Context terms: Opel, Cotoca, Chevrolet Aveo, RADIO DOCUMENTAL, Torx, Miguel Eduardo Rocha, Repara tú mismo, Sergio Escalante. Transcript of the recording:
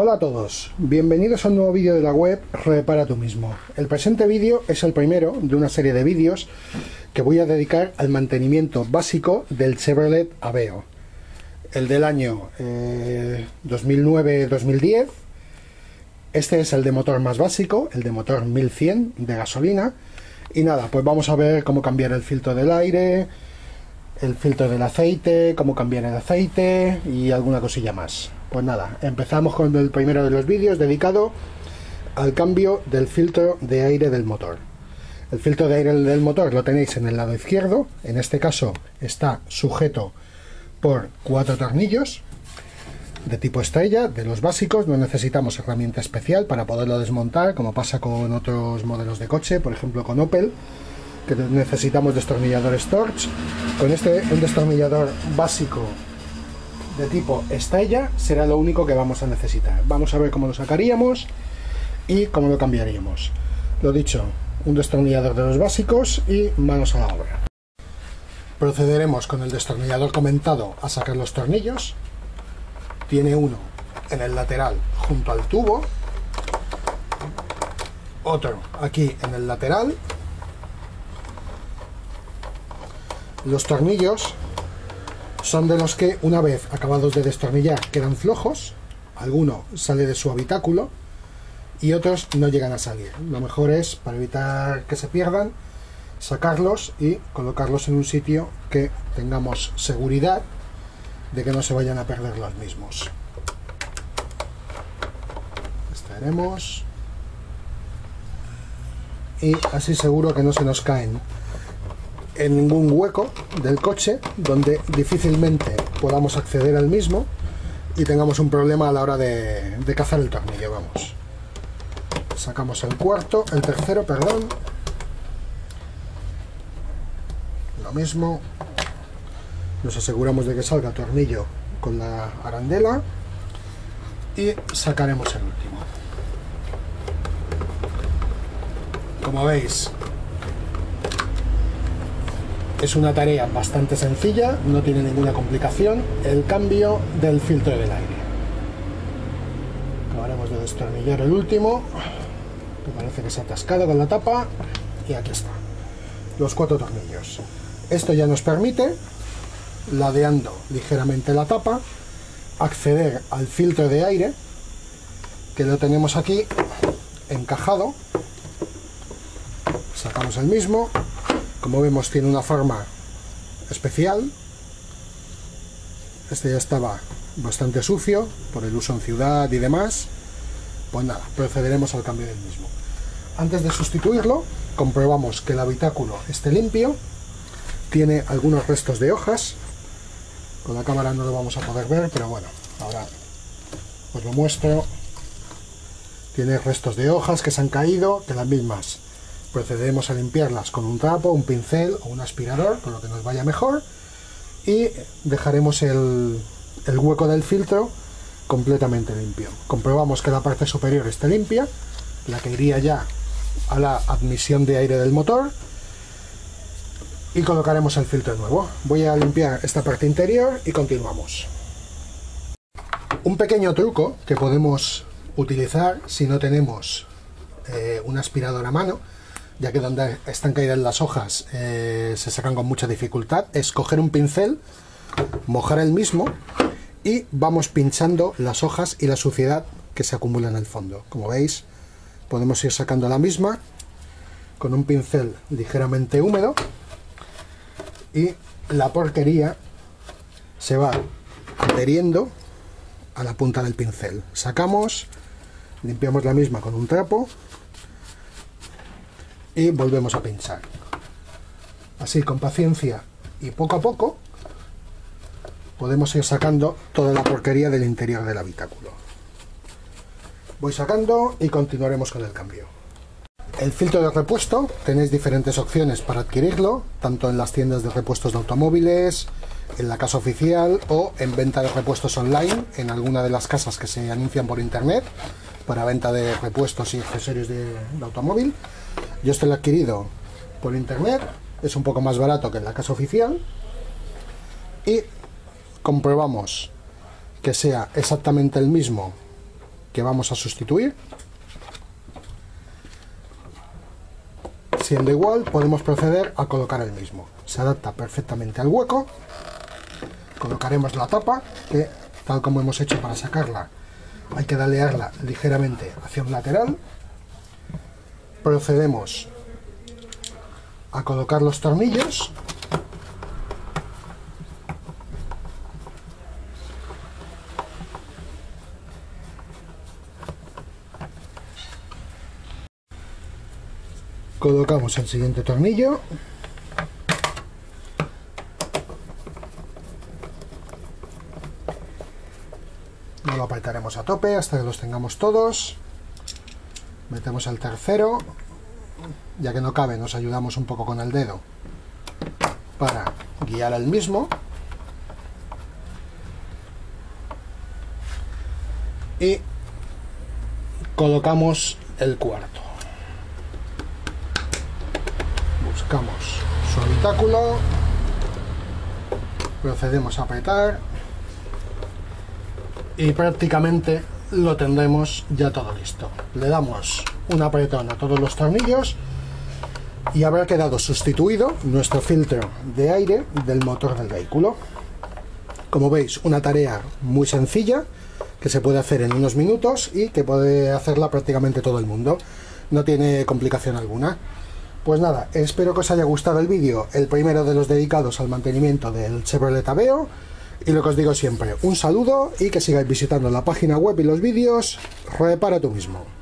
Hola a todos, bienvenidos a un nuevo vídeo de la web Repara tú mismo. El presente vídeo es el primero de una serie de vídeos que voy a dedicar al mantenimiento básico del Chevrolet Aveo, el del año 2009-2010. Este es el de motor más básico, el de motor 1100 de gasolina. Y nada, pues vamos a ver cómo cambiar el filtro del aire, el filtro del aceite, cómo cambiar el aceite y alguna cosilla más. Pues nada, empezamos con el primero de los vídeos dedicado al cambio del filtro de aire del motor. El filtro de aire del motor lo tenéis en el lado izquierdo, en este caso está sujeto por 4 tornillos de tipo estrella, de los básicos, no necesitamos herramienta especial para poderlo desmontar, como pasa con otros modelos de coche, por ejemplo con Opel, que necesitamos destornilladores Torx. Con este, un destornillador básico de tipo estrella será lo único que vamos a necesitar. Vamos a ver cómo lo sacaríamos y cómo lo cambiaríamos. Lo dicho, un destornillador de los básicos y manos a la obra. Procederemos con el destornillador comentado a sacar los tornillos. Tiene uno en el lateral junto al tubo, otro aquí en el lateral. Los tornillos son de los que, una vez acabados de destornillar, quedan flojos. Alguno sale de su habitáculo y otros no llegan a salir. Lo mejor es, para evitar que se pierdan, sacarlos y colocarlos en un sitio que tengamos seguridad de que no se vayan a perder los mismos. Extraeremos y así seguro que no se nos caen en ningún hueco del coche donde difícilmente podamos acceder al mismo y tengamos un problema a la hora de cazar el tornillo. Vamos, sacamos el tercero, lo mismo, nos aseguramos de que salga tornillo con la arandela y sacaremos el último. Como veis, es una tarea bastante sencilla, no tiene ninguna complicación, el cambio del filtro del aire. Acabaremos de destornillar el último, que parece que se ha atascado con la tapa, y aquí está, los 4 tornillos. Esto ya nos permite, ladeando ligeramente la tapa, acceder al filtro de aire, que lo tenemos aquí encajado. Sacamos el mismo. Como vemos, tiene una forma especial. Este ya estaba bastante sucio por el uso en ciudad y demás. Pues nada, procederemos al cambio del mismo. Antes de sustituirlo, comprobamos que el habitáculo esté limpio. Tiene algunos restos de hojas. Con la cámara no lo vamos a poder ver, pero bueno, ahora os lo muestro. Tiene restos de hojas que se han caído, que las mismas procederemos a limpiarlas con un trapo, un pincel o un aspirador, con lo que nos vaya mejor, y dejaremos el hueco del filtro completamente limpio. Comprobamos que la parte superior esté limpia, la que iría ya a la admisión de aire del motor, y colocaremos el filtro nuevo. Voy a limpiar esta parte interior y continuamos. Un pequeño truco que podemos utilizar si no tenemos un aspirador a mano, ya que donde están caídas las hojas se sacan con mucha dificultad, es coger un pincel, mojar el mismo y vamos pinchando las hojas y la suciedad que se acumula en el fondo. Como veis, podemos ir sacando la misma con un pincel ligeramente húmedo y la porquería se va adheriendo a la punta del pincel. Sacamos, limpiamos la misma con un trapo y volvemos a pinchar. Así, con paciencia y poco a poco, podemos ir sacando toda la porquería del interior del habitáculo. Voy sacando y continuaremos con el cambio. El filtro de repuesto, tenéis diferentes opciones para adquirirlo, tanto en las tiendas de repuestos de automóviles, en la casa oficial o en venta de repuestos online, en alguna de las casas que se anuncian por internet para venta de repuestos y accesorios de automóvil. Yo este lo he adquirido por internet, es un poco más barato que en la casa oficial, y comprobamos que sea exactamente el mismo que vamos a sustituir. Siendo igual, podemos proceder a colocar el mismo. Se adapta perfectamente al hueco. Colocaremos la tapa, que tal como hemos hecho para sacarla, hay que dalearla ligeramente hacia un lateral. Procedemos a colocar los tornillos. Colocamos el siguiente tornillo. No lo apretaremos a tope hasta que los tengamos todos. Metemos el tercero. Ya que no cabe, nos ayudamos un poco con el dedo para guiar al mismo. Y colocamos el cuarto. Buscamos su habitáculo, procedemos a apretar y prácticamente lo tendremos ya todo listo. Le damos un apretón a todos los tornillos y habrá quedado sustituido nuestro filtro de aire del motor del vehículo. Como veis, una tarea muy sencilla que se puede hacer en unos minutos y que puede hacerla prácticamente todo el mundo. No tiene complicación alguna. Pues nada, espero que os haya gustado el vídeo, el primero de los dedicados al mantenimiento del Chevrolet Aveo, y lo que os digo siempre, un saludo y que sigáis visitando la página web y los vídeos Repara tú mismo.